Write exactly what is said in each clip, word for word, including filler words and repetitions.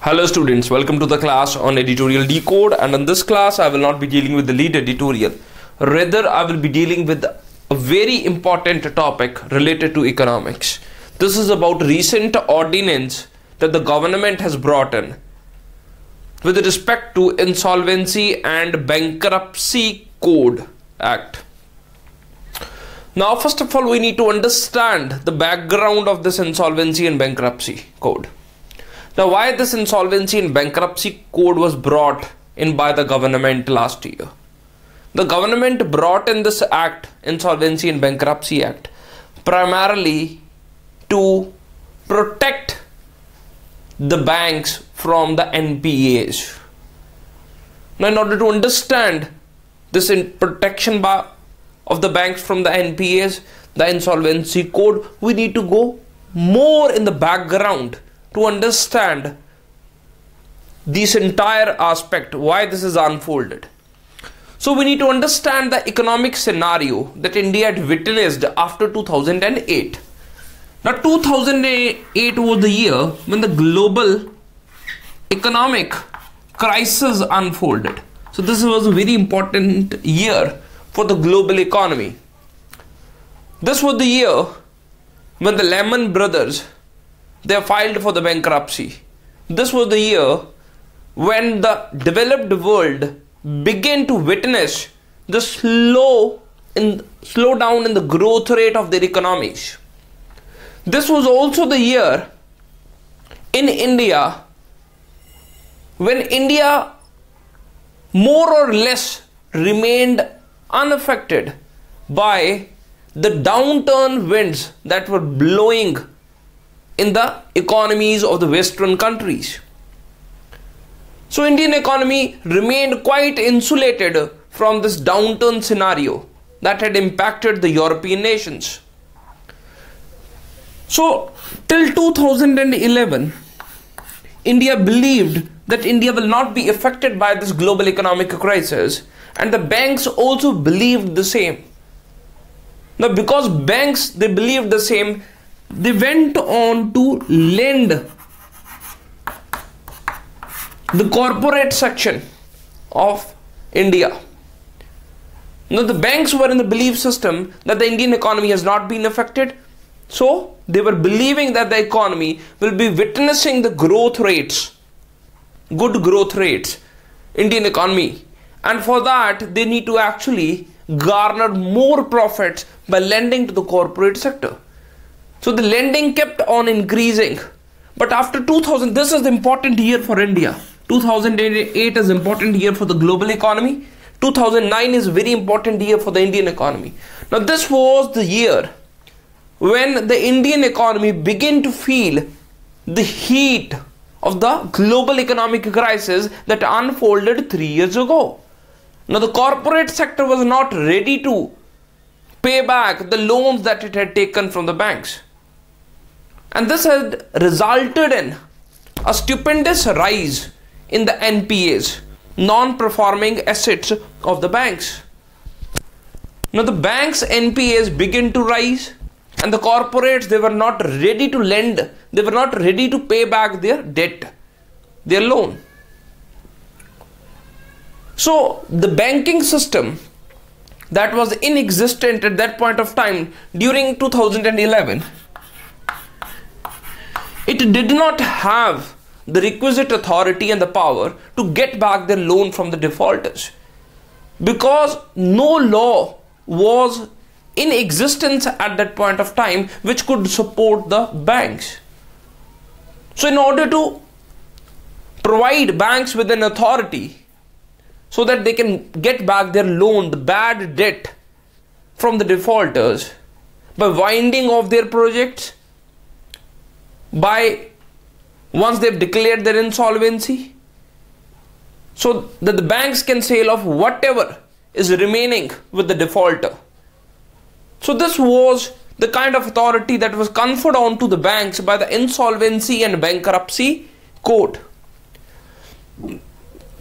Hello students, welcome to the class on editorial decode, and in this class I will not be dealing with the lead editorial. Rather, I will be dealing with a very important topic related to economics. This is about recent ordinance that the government has brought in with respect to Insolvency and Bankruptcy Code Act. Now first of all, we need to understand the background of this Insolvency and Bankruptcy Code. Now, why this Insolvency and Bankruptcy Code was brought in by the government last year? The government brought in this act, Insolvency and Bankruptcy Act, primarily to protect the banks from the N P As. Now, in order to understand this in protection by, of the banks from the N P As, the Insolvency Code, we need to go more in the background to understand this entire aspect, why this is unfolded. So we need to understand the economic scenario that India had witnessed after two thousand eight. Now two thousand eight was the year when the global economic crisis unfolded. So this was a very important year for the global economy. This was the year when the Lehman Brothers, they filed for the bankruptcy. This was the year when the developed world began to witness the slow in slow down in the growth rate of their economies. This was also the year in India when India more or less remained unaffected by the downturn winds that were blowing in the economies of the Western countries. So Indian economy remained quite insulated from this downturn scenario that had impacted the European nations. So till two thousand eleven, India believed that India will not be affected by this global economic crisis, and the banks also believed the same. Now because banks, they believed the same, they went on to lend the corporate section of India. Now the banks were in the belief system that the Indian economy has not been affected. So they were believing that the economy will be witnessing the growth rates, good growth rates, Indian economy. And for that, they need to actually garner more profits by lending to the corporate sector. So the lending kept on increasing, but after two thousand, this is the important year for India. two thousand eight is important year for the global economy. two thousand nine is very important year for the Indian economy. Now this was the year when the Indian economy began to feel the heat of the global economic crisis that unfolded three years ago. Now the corporate sector was not ready to pay back the loans that it had taken from the banks. And this had resulted in a stupendous rise in the N P As, non-performing assets of the banks. Now the banks' N P As began to rise, and the corporates, they were not ready to lend, they were not ready to pay back their debt, their loan. So the banking system that was inexistent at that point of time during two thousand eleven, it did not have the requisite authority and the power to get back their loan from the defaulters, because no law was in existence at that point of time which could support the banks. So in order to provide banks with an authority so that they can get back their loan, the bad debt from the defaulters, by winding off their projects, by once they've declared their insolvency, so that the banks can sell off whatever is remaining with the defaulter. So this was the kind of authority that was conferred on to the banks by the Insolvency and Bankruptcy Code.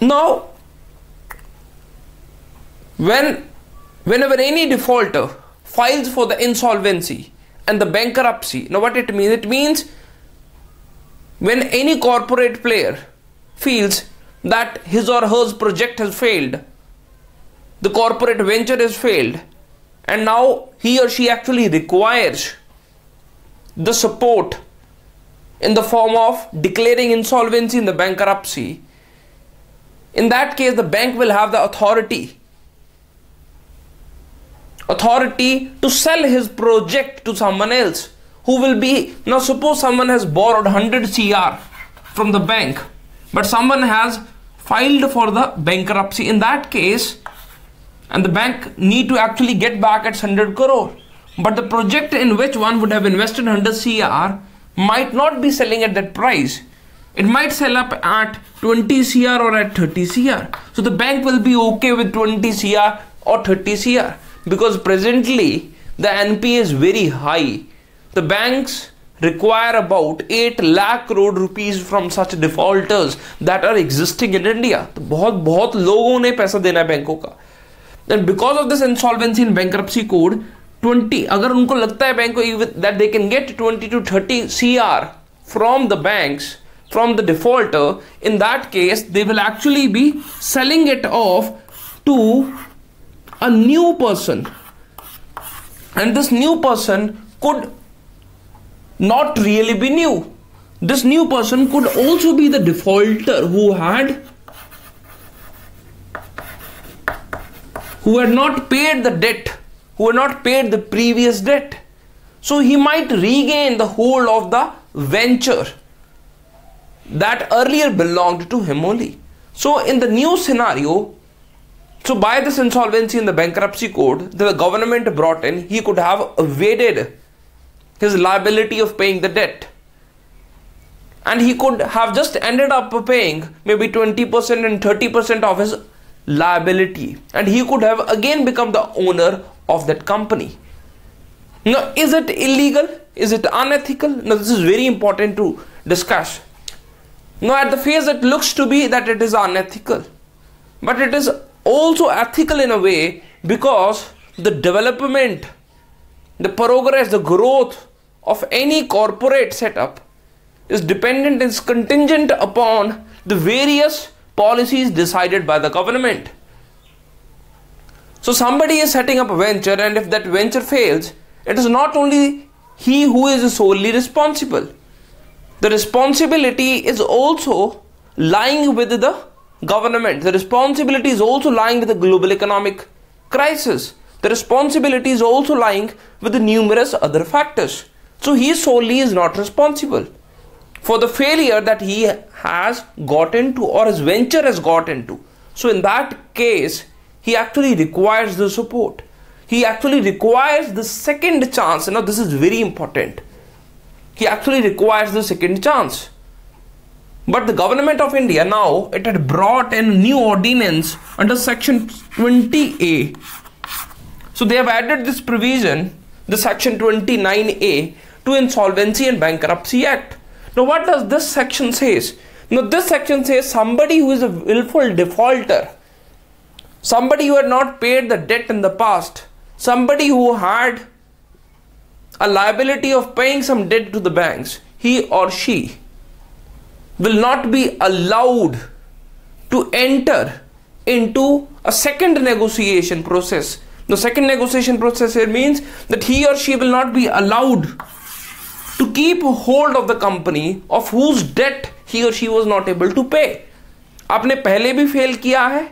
Now, When, whenever any defaulter files for the insolvency and the bankruptcy, now what it means? It means When any corporate player feels that his or her project has failed, the corporate venture has failed, and now he or she actually requires the support in the form of declaring insolvency in the bankruptcy, in that case the bank will have the authority authority to sell his project to someone else who will be, now suppose someone has borrowed one hundred C R from the bank, but someone has filed for the bankruptcy in that case, and the bank need to actually get back its one hundred crore, but the project in which one would have invested one hundred C R might not be selling at that price. It might sell up at twenty C R or at thirty C R. So the bank will be okay with twenty C R or thirty C R, because presently the N P A is very high. The banks require about eight lakh crore rupees from such defaulters that are existing in India. बहुत बहुत लोगों ने पैसा देना है बैंकों का. Then because of this insolvency and bankruptcy code, twenty अगर उनको लगता है बैंक को that they can get twenty to thirty C R from the banks, from the defaulter, in that case they will actually be selling it off to a new person, and this new person could not really be new. This new person could also be the defaulter who had who had not paid the debt, who had not paid the previous debt. So he might regain the whole of the venture that earlier belonged to him only. So in the new scenario, so by this insolvency in the bankruptcy code, the government brought in, he could have evaded his liability of paying the debt, and he could have just ended up paying maybe twenty percent and thirty percent of his liability, and he could have again become the owner of that company. Now, is it illegal? Is it unethical? Now, this is very important to discuss. Now, at the face it looks to be that it is unethical, but it is also ethical in a way, because the development, the progress, the growth of any corporate setup is dependent, is contingent upon the various policies decided by the government. So somebody is setting up a venture, and if that venture fails, it is not only he who is solely responsible. The responsibility is also lying with the government. The responsibility is also lying with the global economic crisis. The responsibility is also lying with the numerous other factors. So he solely is not responsible for the failure that he has got into or his venture has got into. So in that case, he actually requires the support. He actually requires the second chance. Now this is very important. He actually requires the second chance. But the government of India now, it had brought in a new ordinance under section twenty A. So they have added this provision, the section twenty-nine A, to Insolvency and Bankruptcy Act. Now what does this section says? Now this section says somebody who is a willful defaulter, somebody who had not paid the debt in the past, somebody who had a liability of paying some debt to the banks, he or she will not be allowed to enter into a second negotiation process. The second negotiation process here means that he or she will not be allowed to keep hold of the company of whose debt he or she was not able to pay. आपने पहले भी fail किया है,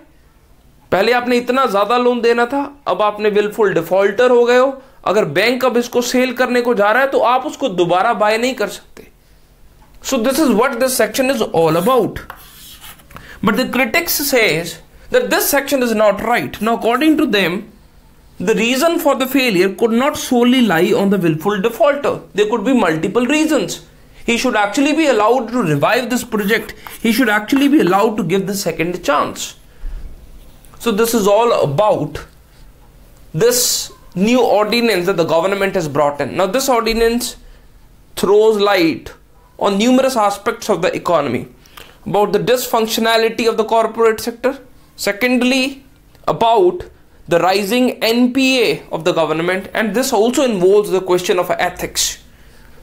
पहले आपने इतना ज़्यादा loan देना था, अब आपने willful defaulter हो गए हो, अगर बैंक अब इसको सेल करने को जा रहा है तो आप उसको दोबारा बाय नहीं कर सकते. So this is what this section is all about. But the critics says that this section is not right. Now according to them, the reason for the failure could not solely lie on the willful defaulter. There could be multiple reasons. He should actually be allowed to revive this project. He should actually be allowed to give the second chance. So this is all about this new ordinance that the government has brought in. Now this ordinance throws light on numerous aspects of the economy, about the dysfunctionality of the corporate sector. Secondly, about the rising N P A of the government, and this also involves the question of ethics.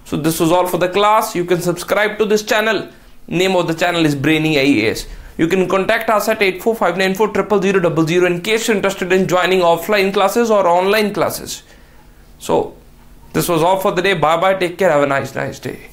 So this was all for the class. You can subscribe to this channel. Name of the channel is BrainyIAS. You can contact us at eight four five nine four zero zero zero zero in case you're interested in joining offline classes or online classes. So this was all for the day. Bye bye. Take care. Have a nice, nice day.